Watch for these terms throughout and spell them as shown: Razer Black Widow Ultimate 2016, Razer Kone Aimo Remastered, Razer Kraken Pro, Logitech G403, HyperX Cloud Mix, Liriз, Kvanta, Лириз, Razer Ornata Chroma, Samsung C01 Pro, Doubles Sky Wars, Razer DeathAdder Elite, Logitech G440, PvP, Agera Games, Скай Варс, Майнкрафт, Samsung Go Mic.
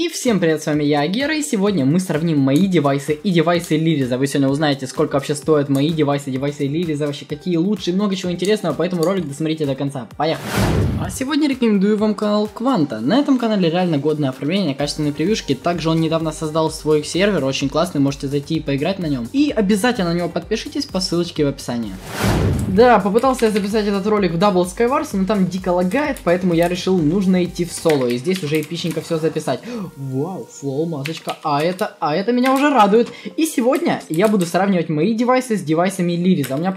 И всем привет, с вами я, Агера, и сегодня мы сравним мои девайсы и девайсы Лириза. Вы сегодня узнаете, сколько вообще стоят мои девайсы, девайсы Лириза, вообще какие лучшие, много чего интересного, поэтому ролик досмотрите до конца. Поехали! А сегодня рекомендую вам канал Kvanta. На этом канале реально годное оформление, качественные превьюшки. Также он недавно создал свой сервер, очень классный, можете зайти и поиграть на нем. И обязательно на него подпишитесь по ссылочке в описании. Да, попытался я записать этот ролик в Doubles Sky Wars, но там дико лагает, поэтому я решил, нужно идти в соло, и здесь уже эпичненько все записать. Вау, флоу, масочка, а это меня уже радует. И сегодня я буду сравнивать мои девайсы с девайсами Лириза. У меня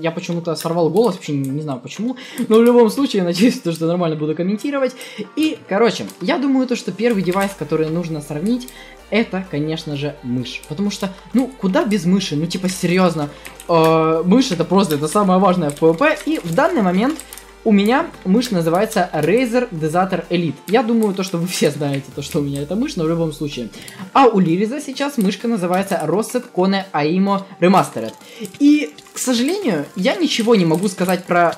я почему-то сорвал голос, вообще не знаю почему, но в любом случае, я надеюсь, что нормально буду комментировать. И, короче, я думаю, то, что первый девайс, который нужно сравнить, это, конечно же, мышь. Потому что, ну, куда без мыши? Ну, типа, серьезно. Мышь это просто, это самое важное в PvP. И в данный момент у меня мышь называется Razer DeathAdder Elite. Я думаю, то, что вы все знаете, то, что у меня это мышь, но в любом случае. А у Лириза сейчас мышка называется Razer Kone Aimo Remastered. И, к сожалению, я ничего не могу сказать про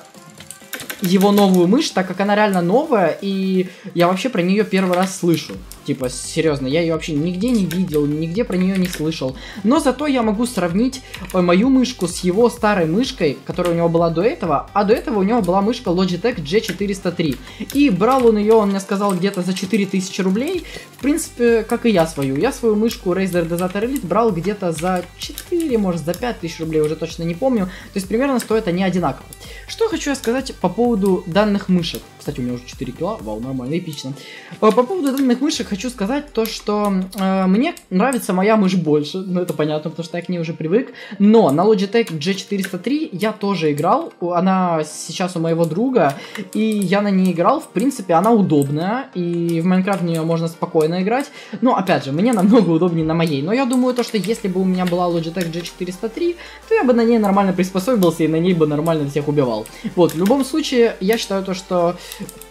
его новую мышь, так как она реально новая, и я вообще про нее первый раз слышу. Типа, серьезно, я ее вообще нигде не видел, нигде про нее не слышал. Но зато я могу сравнить мою мышку с его старой мышкой, которая у него была до этого. А до этого у него была мышка Logitech G403. И брал он ее, он мне сказал, где-то за 4000 рублей. В принципе, как и я свою. Я свою мышку Razer DeathAdder Elite брал где-то за 4, может, за 5000 рублей, уже точно не помню. То есть, примерно стоят они одинаково. Что хочу я сказать по поводу данных мышек. Кстати, у меня уже 4 кило, вау, нормально, эпично. По поводу данных мышек хочу сказать то, что мне нравится моя мышь больше. Ну, это понятно, потому что я к ней уже привык. Но на Logitech G403 я тоже играл. Она сейчас у моего друга, и я на ней играл. В принципе, она удобная, и в Майнкрафт в нее можно спокойно играть. Но, опять же, мне намного удобнее на моей. Но я думаю, то, что если бы у меня была Logitech G403, то я бы на ней нормально приспособился, и на ней бы нормально всех убивал. Вот, в любом случае, я считаю то, что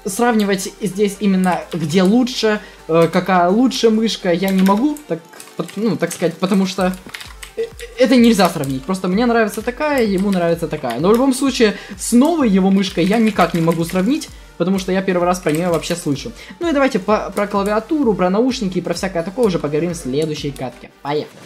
сравнивать здесь именно где лучше, какая лучше мышка, я не могу, так сказать, потому что это нельзя сравнить. Просто мне нравится такая, ему нравится такая. Но в любом случае, с новой его мышкой я никак не могу сравнить, потому что я первый раз про нее вообще слышу. Ну и давайте про клавиатуру, про наушники и про всякое такое уже поговорим в следующей катке. Поехали!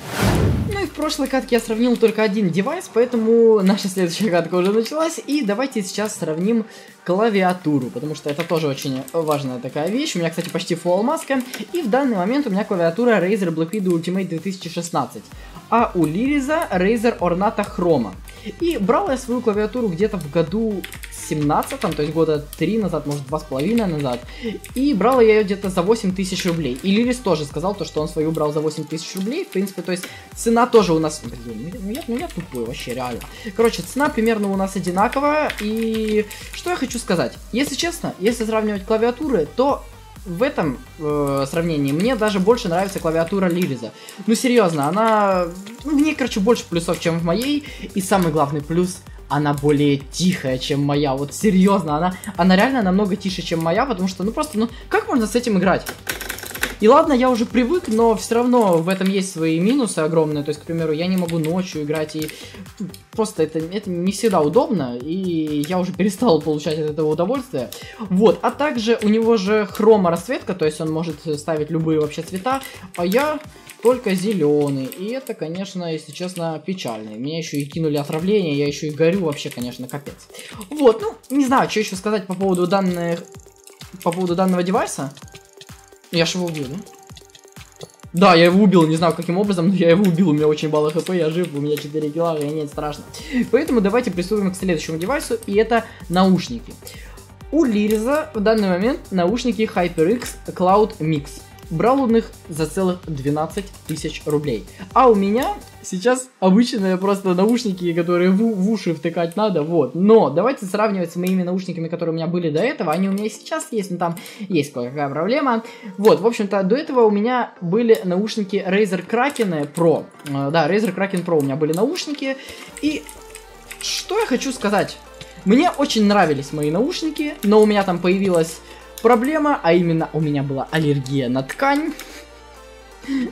Ну и в прошлой катке я сравнил только один девайс, поэтому наша следующая катка уже началась. И давайте сейчас сравним клавиатуру, потому что это тоже очень важная такая вещь. У меня, кстати, почти full маска. И в данный момент у меня клавиатура Razer Black Widow Ultimate 2016. А у Лириза Razer Ornata Chroma. И брал я свою клавиатуру где-то в году 17-м, то есть года 3 назад, может 2,5 назад. И брала я ее где-то за 8000 рублей. И Лирис тоже сказал то, что он свою брал за 8000 рублей. В принципе, то есть цена тоже у нас... Блин, ну я тупой вообще, реально. Короче, цена примерно у нас одинаковая. И что я хочу сказать? Если честно, если сравнивать клавиатуры, то... В этом сравнении мне даже больше нравится клавиатура Лириза. Ну серьезно, она... В ней, короче, больше плюсов, чем в моей. И самый главный плюс, она более тихая, чем моя. Вот серьезно, она реально намного тише, чем моя. Потому что, ну просто, ну как можно с этим играть? И ладно, я уже привык, но все равно в этом есть свои минусы огромные. То есть, к примеру, я не могу ночью играть, и просто это не всегда удобно, и я уже перестал получать от этого удовольствие. Вот, а также у него же хромо-расцветка, то есть он может ставить любые вообще цвета, а я только зеленый. И это, конечно, если честно, печально. Меня еще и кинули отравление, я еще и горю, вообще, конечно, капец. Вот, ну, не знаю, что еще сказать по поводу данного девайса. Я же его убил, да? Да, я его убил, не знаю каким образом, но я его убил, у меня очень мало хп, я жив, у меня 4 килла, и нет, страшно. Поэтому давайте приступим к следующему девайсу, и это наушники. У Лириза в данный момент наушники HyperX Cloud Mix. Брал он их за целых 12000 рублей. А у меня сейчас обычные просто наушники, которые в уши втыкать надо, вот. Но давайте сравнивать с моими наушниками, которые у меня были до этого. Они у меня и сейчас есть, но там есть кое-какая проблема. Вот, в общем-то, до этого у меня были наушники Razer Kraken Pro. Да, Razer Kraken Pro у меня были наушники. И что я хочу сказать? Мне очень нравились мои наушники, но у меня там появилась... проблема, а именно у меня была аллергия на ткань.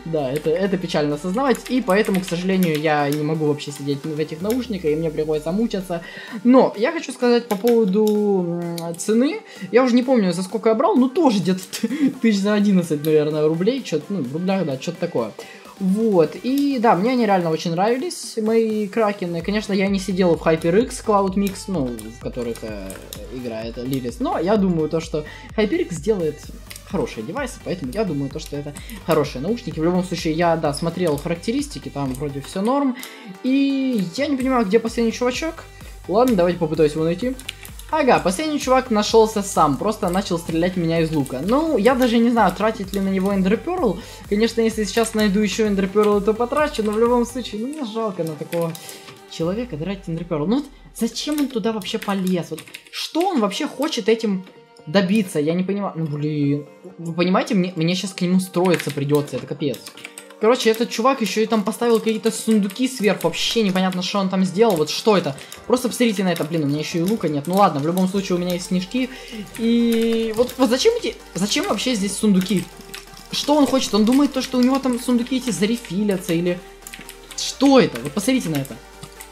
Да, это печально осознавать, и поэтому, к сожалению, я не могу вообще сидеть в этих наушниках, и мне приходится мучаться. Но я хочу сказать по поводу цены. Я уже не помню, за сколько я брал, но тоже где-то 1011, наверное, рублей, что-то, ну, в рублях, да, что-то такое. Вот, и да, мне они реально очень нравились, мои кракены. Конечно, я не сидел в HyperX Cloud Mix, ну, в которых играет Лириз, но я думаю то, что HyperX делает хорошие девайсы, поэтому я думаю то, что это хорошие наушники. В любом случае, я, да, смотрел характеристики, там вроде все норм, и я не понимаю, где последний чувачок. Ладно, давайте попытаюсь его найти. Ага, последний чувак нашелся сам, просто начал стрелять в меня из лука. Ну, я даже не знаю, тратить ли на него эндерперл. Конечно, если сейчас найду еще эндерперл, то потрачу, но в любом случае, ну, мне жалко на такого человека тратить эндерперл. Ну, вот зачем он туда вообще полез? Вот что он вообще хочет этим добиться? Я не понимаю. Ну, блин. Вы понимаете, мне сейчас к нему строиться придется, это капец. Короче, этот чувак еще и там поставил какие-то сундуки сверху, вообще непонятно, что он там сделал, вот что это. Просто посмотрите на это, блин, у меня еще и лука нет. Ну ладно, в любом случае у меня есть снежки. И вот зачем эти, зачем вообще здесь сундуки? Что он хочет? Он думает то, что у него там сундуки эти зарефилятся или... Что это? Вот посмотрите на это.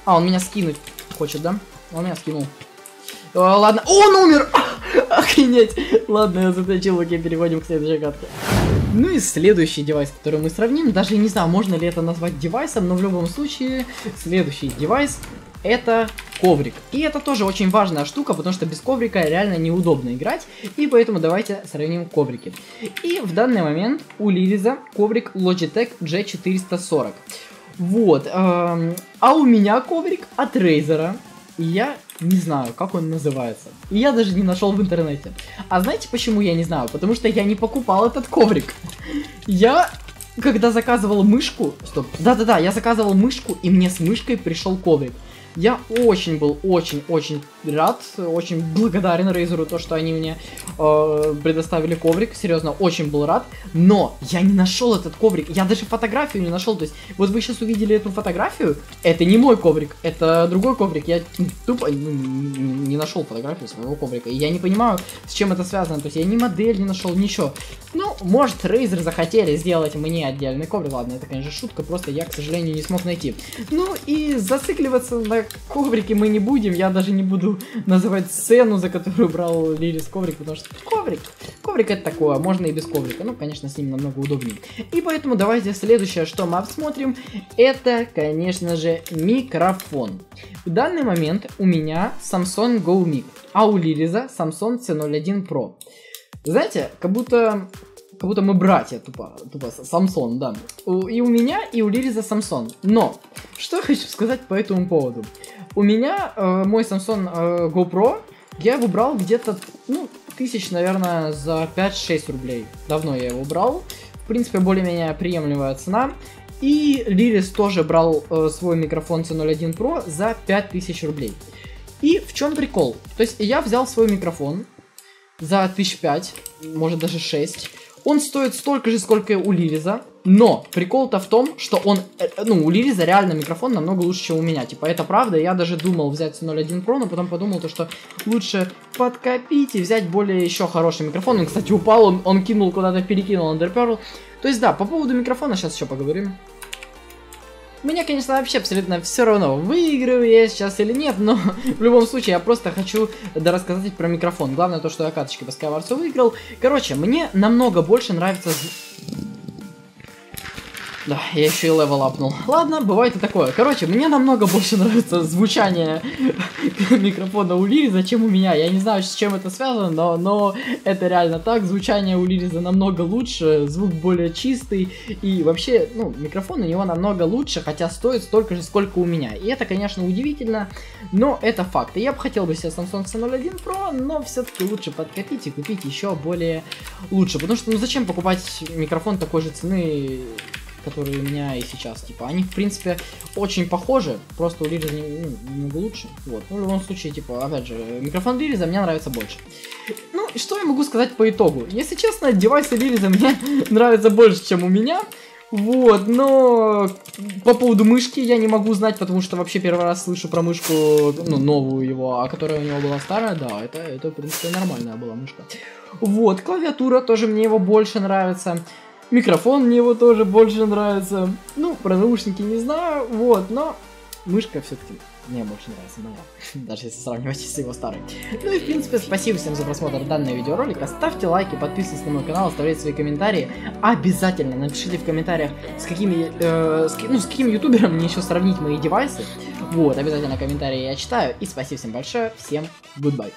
А, он меня скинуть хочет, да? Он меня скинул. Ладно, он умер! Охренеть! Ладно, я заточил, окей, переходим к следующей катке. Ну и следующий девайс, который мы сравним, даже не знаю, можно ли это назвать девайсом, но в любом случае, следующий девайс — это коврик. И это тоже очень важная штука, потому что без коврика реально неудобно играть, и поэтому давайте сравним коврики. И в данный момент у Лириза коврик Logitech G440. Вот, а у меня коврик от Razer, и я... не знаю, как он называется. И я даже не нашел в интернете. А знаете, почему я не знаю? Потому что я не покупал этот коврик. Я, когда заказывал мышку... Стоп. Да-да-да, я заказывал мышку, и мне с мышкой пришел коврик. Я очень был, очень-очень рад, очень благодарен Razer, то, что они мне предоставили коврик. Серьезно, очень был рад. Но я не нашел этот коврик. Я даже фотографию не нашел. То есть, вот вы сейчас увидели эту фотографию. Это не мой коврик, это другой коврик. Я тупо не нашел фотографию своего коврика. И я не понимаю, с чем это связано. То есть, я ни модель не нашел, ничего. Ну, может, Razer захотели сделать мне отдельный коврик. Ладно, это, конечно, шутка. Просто я, к сожалению, не смог найти. Ну, и зацикливаться на коврики мы не будем, я даже не буду называть цену, за которую брал Лирис коврик, потому что коврик это такое, можно и без коврика, ну, конечно, с ним намного удобнее. И поэтому давайте следующее, что мы обсмотрим, это, конечно же, микрофон. В данный момент у меня Samsung Go Mic, а у Лириза Samsung C01 Pro. Знаете, как будто мы братья, тупо Самсон, да. И у меня, и у Лириза Самсон. Но, что я хочу сказать по этому поводу. У меня мой Самсон GoPro, я его брал где-то, ну, тысяч, наверное, за 5-6 рублей. Давно я его брал. В принципе, более-менее приемлемая цена. И Лириз тоже брал свой микрофон C01 Pro за 5000 рублей. И в чем прикол? То есть, я взял свой микрофон за 1005, может даже 6. Он стоит столько же, сколько и у Лириза, но прикол-то в том, что он, ну, у Лириза реально микрофон намного лучше, чем у меня, типа, это правда, я даже думал взять C01 Pro, но потом подумал, то, что лучше подкопить и взять более еще хороший микрофон. Он, кстати, упал, он кинул куда-то, перекинул эндерперл. То есть, да, по поводу микрофона сейчас еще поговорим. Мне, конечно, вообще абсолютно все равно, выиграю я сейчас или нет, но в любом случае я просто хочу дорассказать про микрофон. Главное то, что я карточки по Sky Wars выиграл. Короче, мне намного больше нравится... Да, я еще и левел апнул. Ладно, бывает и такое. Короче, мне намного больше нравится звучание микрофона у Лириза, чем у меня. Я не знаю, с чем это связано, но это реально так. Звучание у Лириза намного лучше, звук более чистый. И вообще, ну, микрофон у него намного лучше, хотя стоит столько же, сколько у меня. И это, конечно, удивительно, но это факт. И я бы хотел бы себе Samsung C01 Pro, но все-таки лучше подкопить и купить еще более лучше. Потому что, ну, зачем покупать микрофон такой же цены, которые у меня и сейчас, типа, они, в принципе, очень похожи, просто у Лириза немного лучше, вот, ну, в любом случае, типа, опять же, микрофон Лириза мне нравится больше. Ну, и что я могу сказать по итогу? Если честно, девайсы Лириза мне нравятся больше, чем у меня, вот, но по поводу мышки я не могу знать, потому что вообще первый раз слышу про мышку, ну, новую его, а которая у него была старая, да, это в принципе, нормальная была мышка. Вот, клавиатура тоже мне его больше нравится. Микрофон мне его тоже больше нравится. Ну, про наушники не знаю, вот, но мышка все-таки мне больше нравится, моя. Даже если сравнивать с его старой. Ну и в принципе, спасибо всем за просмотр данного видеоролика. Ставьте лайки, подписывайтесь на мой канал, оставляйте свои комментарии. Обязательно напишите в комментариях, с какими, с каким ютубером мне еще сравнить мои девайсы. Вот, обязательно комментарии я читаю. И спасибо всем большое, всем goodbye.